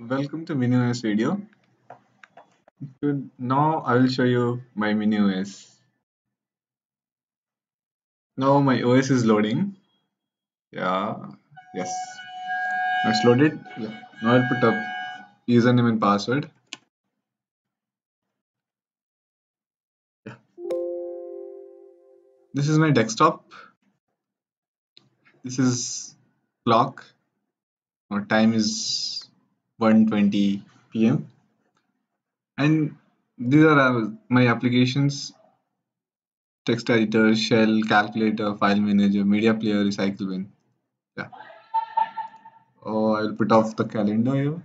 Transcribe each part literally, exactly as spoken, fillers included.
Welcome to MiniOS video. Now I will show you my MiniOS. Now my O S is loading. Yeah, yes. Now it's loaded. Yeah. Now I'll put up username and password. Yeah. This is my desktop. This is clock. Our time is one twenty p m and these are my applications: text editor, shell, calculator, file manager, media player, recycle bin. Yeah. Oh, I will put off the calendar here.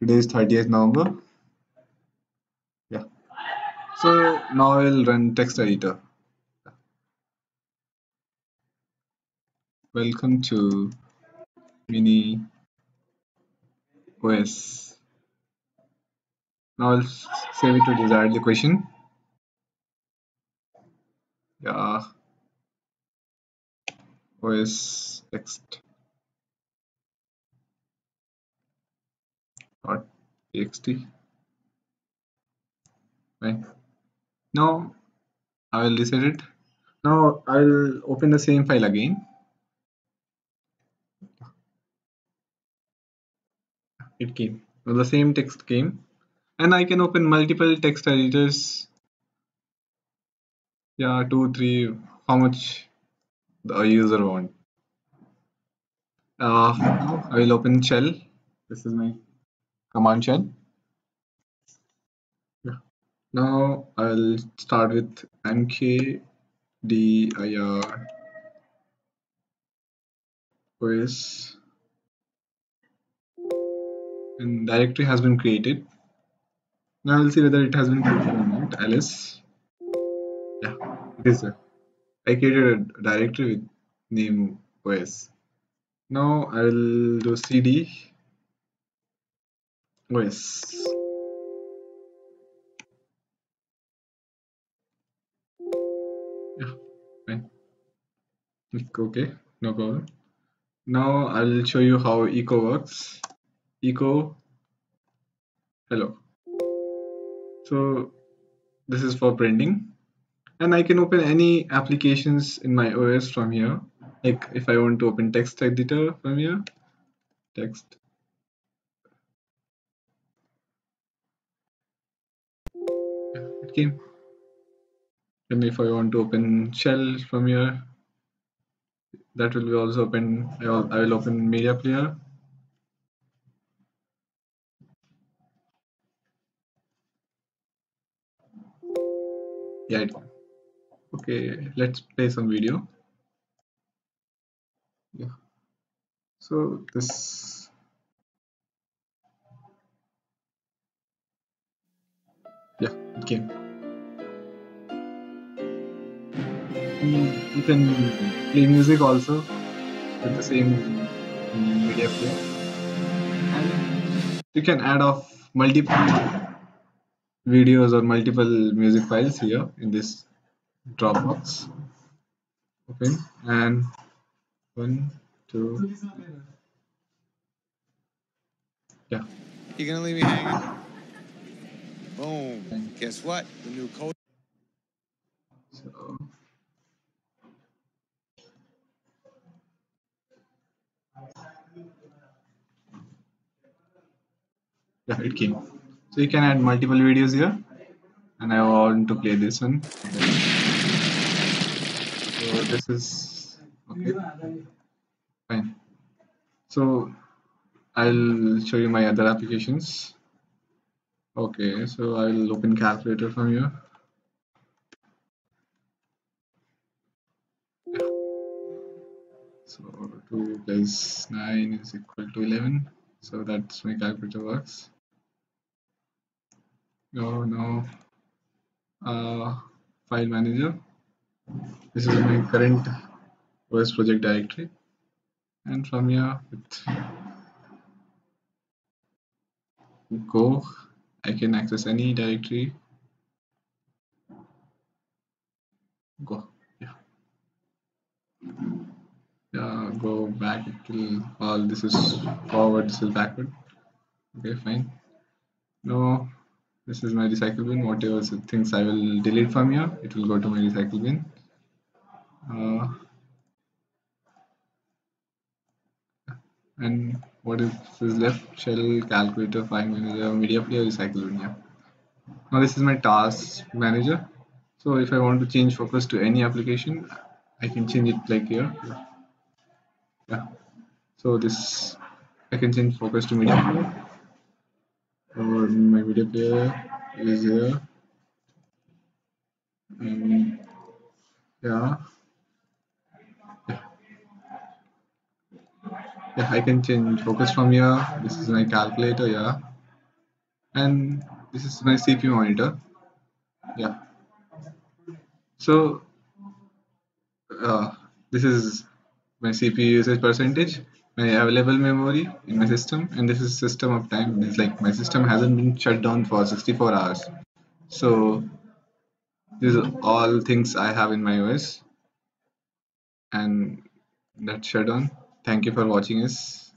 Today is thirtieth November. Yeah. So now I will run text editor. Yeah. Welcome to MiniOS. Now I'll save it to desired location. Yeah. O S text dot txt. Right. Now I will reset it. Now I will open the same file again. It came. Now the same text came, and I can open multiple text editors. Yeah, two, three. How much the user want? Uh, I will open shell. This is my command shell. Yeah. Now I'll start with mkdir os. And directory has been created. Now I'll see whether it has been created or not. Alice. Yeah, it is there. I created a directory with name O S. Now I'll do cd O S. Yeah, fine. Click OK. No problem. Now I'll show you how echo works. Echo hello. So this is for printing, and I can open any applications in my O S from here. Like if I want to open text editor from here, text yeah, it came. And if I want to open shell from here, that will be also open. I will, I will open media player. Yeah, okay, let's play some video. Yeah, so this yeah, it came. You can play music also with the same media player, and you can add off multiple videos or multiple music files here in this Dropbox. Open and one, two. Yeah. You're gonna leave me hanging. Boom. Thanks. Guess what? The new code. So. Yeah, it came. So you can add multiple videos here, and I want to play this one. So this is okay. Fine. So I'll show you my other applications. Okay, so I'll open calculator from here. Yeah. So two plus nine is equal to eleven. So that's my calculator works. Oh no, uh, file manager. This is my current O S project directory, and from here with go I can access any directory. Go, yeah, yeah. Go back till all this is forward, this is backward. Okay, fine. No, this is my recycle bin. Whatever things I will delete from here, it will go to my recycle bin. Uh, and what is this left? Shell, calculator, file manager, media player, recycle bin. Yeah. Now this is my task manager. So if I want to change focus to any application, I can change it like here. Yeah. Yeah. So this I can change focus to media player. Or my media player is here. Um, yeah. yeah. Yeah, I can change focus from here. This is my calculator, yeah. And this is my C P U monitor. Yeah. So uh, this is my C P U usage percentage, my available memory in my system, and this is system uptime. It's like my system hasn't been shut down for sixty-four hours. So these are all things I have in my O S, and that's shut down. Thank you for watching us.